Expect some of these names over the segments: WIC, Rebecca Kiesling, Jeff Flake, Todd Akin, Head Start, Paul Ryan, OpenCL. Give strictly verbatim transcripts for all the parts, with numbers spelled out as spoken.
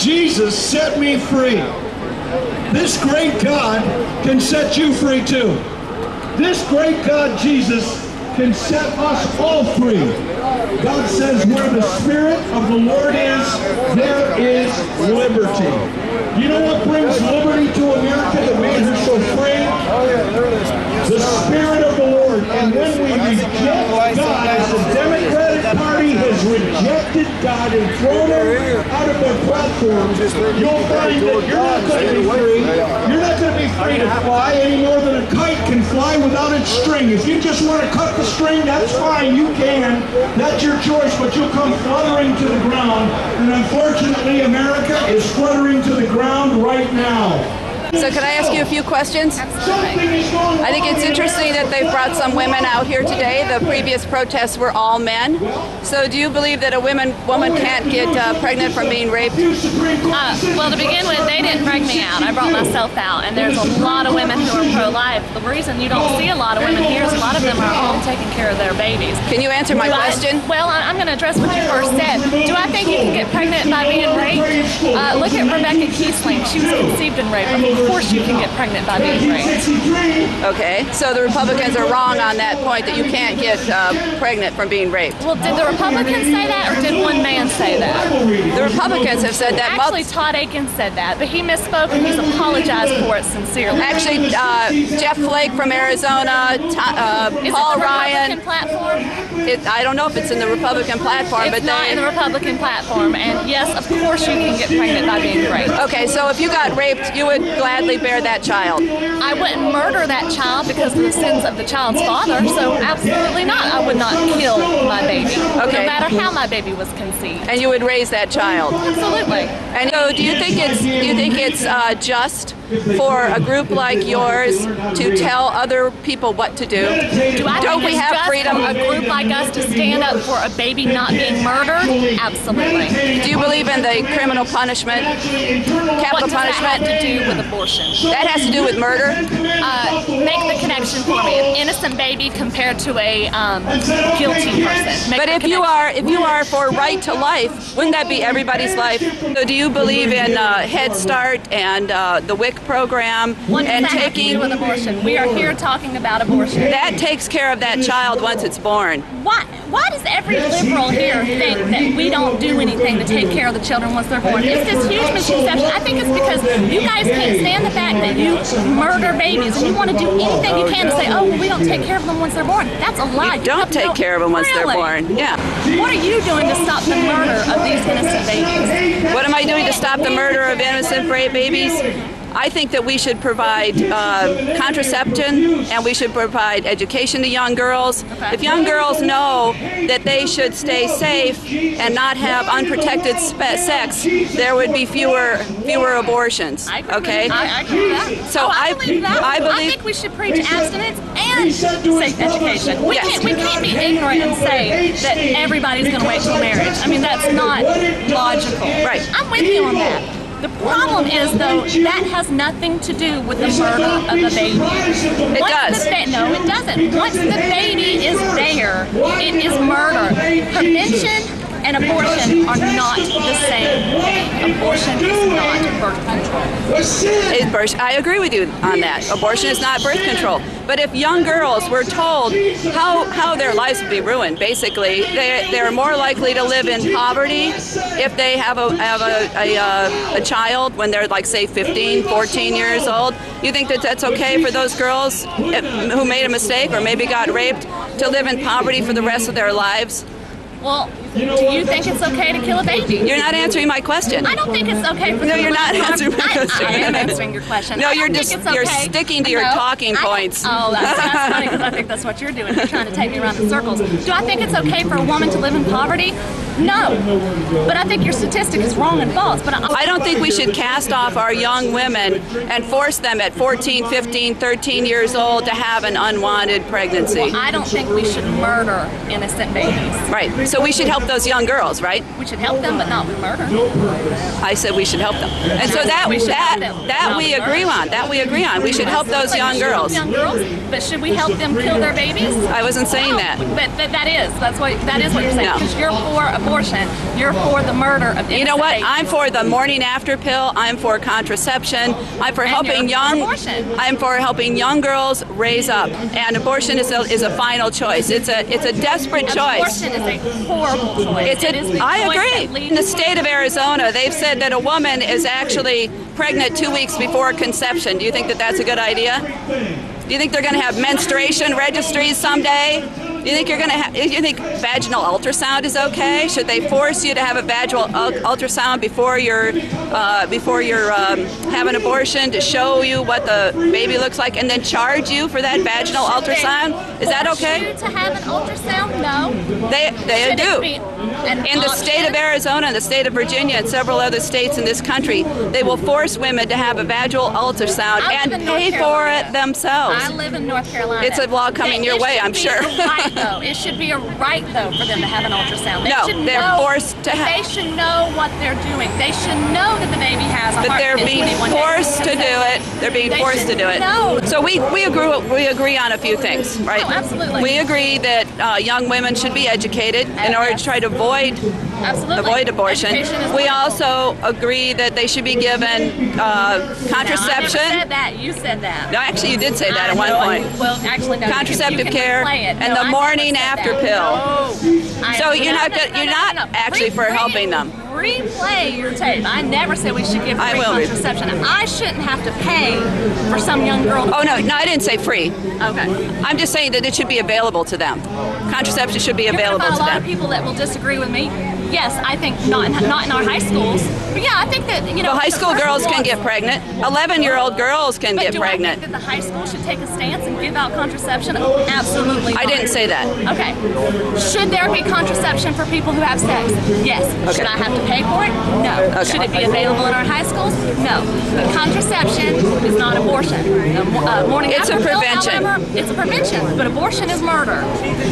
Jesus set me free. This great God can set you free too. This great God, Jesus, can set us all free. God says where the Spirit of the Lord is, there is liberty. You know what brings liberty to America, the man who's so free? The Spirit of the Lord. And when we reject God, as the Democratic Party has rejected God and thrown Him out of their platforms, you'll find that you're not going to be free. You're not going to be free to fly any more than a kite can fly without its string. If you just want to cut the string, that's fine, you can. That's your choice, but you'll come fluttering to the ground. And unfortunately, America is fluttering to the ground right now. So can I ask you a few questions? Absolutely. I think it's interesting that they've brought some women out here today. The previous protests were all men. So do you believe that a women, woman can't get uh, pregnant from being raped? Uh, well, to begin with, they didn't break me out. I brought myself out. And there's a lot of women who are pro-life. The reason you don't see a lot of women here is a lot of them are home taking care of their babies. Can you answer my but, question? Well, I'm going to address what you first said. Do I think you can get pregnant by being raped? Uh, look at Rebecca Kiesling. She was conceived in rape. I mean, of course you can get pregnant by being raped. Okay, so the Republicans are wrong on that point, that you can't get uh, pregnant from being raped. Well, did the Republicans say that, or did one man say that? The Republicans have said that. Actually, Todd Akin said that, but he misspoke, and he's apologized for it sincerely. Actually, uh, Jeff Flake from Arizona, uh, Paul Ryan. Is it the Republican platform? It, I don't know if it's in the Republican platform. It's but not they, in the Republican platform, and yes, of course you can get pregnant by being raped. Okay, so if you got raped, you would gladly gladly bear that child. I wouldn't murder that child because of the sins of the child's father, so absolutely not. I would not kill my baby, okay, no matter how my baby was conceived. And you would raise that child? Absolutely. And so do you think it's, do you think it's uh, just for a group like yours to tell other people what to do? Do I Don't we have freedom? A group like us to stand up for a baby not being murdered? Absolutely. Do you believe in the criminal punishment, capital punishment? What does that have to do with abortion? That has to do with murder? Uh, make the connection for me. An innocent baby compared to a um, guilty person. Make but if you are if you are for right to life, wouldn't that be everybody's life? So do you believe in uh, Head Start and uh, the W I C program and taking with abortion? We are here talking about abortion. That takes care of that child once it's born. Why? Why does every liberal here think that we don't do anything to take care of the children once they're born? It's this huge misconception. I think it's because you guys can't stand the fact that you murder babies and you want to do anything you can to say, oh, well, we don't take care of them once they're born. That's a lie. You don't take care of them once they're born. Yeah. What are you doing to stop the murder of these innocent babies? What am I doing to stop the murder of innocent babies? I think that we should provide uh, contraception, and we should provide education to young girls. Okay. If young girls know that they should stay safe and not have unprotected sex, there would be fewer fewer abortions. I agree. Okay. I, I agree with that. So oh, I, I believe that. I believe. I think we should preach abstinence and safe education. We yes. can't we can't be ignorant and say that everybody's going to wait till marriage. I mean, that's not logical. Right. I'm with you on that. The problem is, though, that has nothing to do with the murder of the baby. It does. No, it doesn't. Once the baby is there, it is murder. Prevention and abortion are not the same thing. Abortion is not birth control. I agree with you on that. Abortion is not birth control. But if young girls were told how, how their lives would be ruined, basically, they, they're more likely to live in poverty if they have a, have a, a, a child when they're, like, say, fifteen, fourteen years old. You think that that's okay for those girls who made a mistake or maybe got raped to live in poverty for the rest of their lives? Well, do you think it's okay to kill a baby? You're not answering my question. I don't think it's okay for. No, you're not answering my question. I, I am answering your question. No, you're just okay. You're sticking to no, your talking I points. Oh, that's, that's funny because I think that's what you're doing. You're trying to take me around in circles. Do I think it's okay for a woman to live in poverty? No, but I think your statistic is wrong and false. But I, I don't think we should cast off our young women and force them at fourteen, fifteen, thirteen years old to have an unwanted pregnancy. Well, I don't think we should murder innocent babies. Right. So we should help help those young girls, right? We should help them, but not with murder. I said we should help them. And so that we that that we agree on. That we agree on. We should help those young girls. Young girls, but should we help them kill their babies? I wasn't saying that. But that is that's what that is what you're saying. Because you're for abortion, you're for the murder of. You know what? I'm for the morning after pill. I'm for contraception. I'm for helping young. I'm for helping young girls raise up. And abortion is a is a final choice. It's a it's a desperate choice. Abortion is a horrible choice. It's a, it is I agree. In the state of Arizona, they've said that a woman is actually pregnant two weeks before conception. Do you think that that's a good idea? Do you think they're going to have menstruation registries someday? Do you think you're going to have? You think vaginal ultrasound is okay? Should they force you to have a vaginal ultrasound before you're uh, before you're um, have an abortion to show you what the baby looks like, and then charge you for that vaginal should ultrasound? Is that okay? To have an ultrasound? No. They they should do. In the state of Arizona, in the state of Virginia, and several other states in this country, they will force women to have a vaginal ultrasound and pay for it themselves. I live in North Carolina. It's a law coming your way, I'm sure. Though. It should be a right, though, for them to have an ultrasound. They no, should they're know, forced to have. They should know what they're doing. They should know that the baby has a but heart. But they're being forced to do it. They're being they forced to do it. Know. So we we agree we agree on a few things, right? Oh, absolutely. We agree that uh, young women should be educated okay. in order to try to avoid absolutely. avoid abortion. We also agree that they should be given uh, contraception. No, I never said that. You said that. No, actually, you did say that I at one know. point. Well, actually, no. Contraceptive you can, you can care no, and the I morning after that. pill. No. So you're not no, no, you're not no, no, no. actually for helping them. Replay your tape. I never said we should give free I contraception. I shouldn't have to pay for some young girl. Oh no, no, I didn't say free. Okay. I'm just saying that it should be available to them. Contraception should be you're available to them. A lot of people that will disagree with me. Yes, I think not in, not in our high schools. But yeah, I think that, you know. Well, high school girls can get pregnant. eleven-year-old girls can but get do pregnant. I think that the high school should take a stance and give out contraception? Absolutely not. I didn't say that. Okay. Should there be contraception for people who have sex? Yes. Okay. Should I have to pay for it? No. Okay. Should it be available in our high schools? No. Contraception is not abortion. Uh, morning it's after a prevention. Pill, however, it's a prevention, but abortion is murder.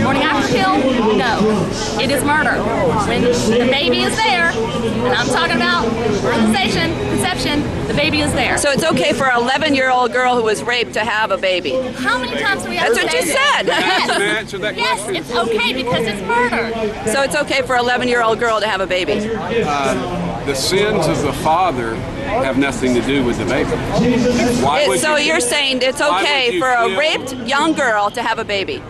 Morning after pill? No. It is murder. When the baby is there, and I'm talking about fertilization, conception, the baby is there. So it's okay for an eleven-year-old girl who was raped to have a baby. How many times do we have That's to what you it? said. Yes. yes, it's okay because it's murder. So it's okay for an eleven-year-old girl to have a baby. Uh, the sins of the father have nothing to do with the baby. Why it, would so you, you're saying it's okay you for a raped young girl to have a baby?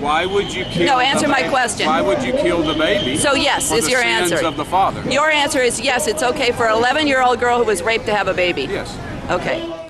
Why would you kill No, answer the my question. Why would you kill the baby? So yes, is your answer. Of the father? Your answer is yes, it's okay for an eleven-year-old girl who was raped to have a baby. Yes. Okay.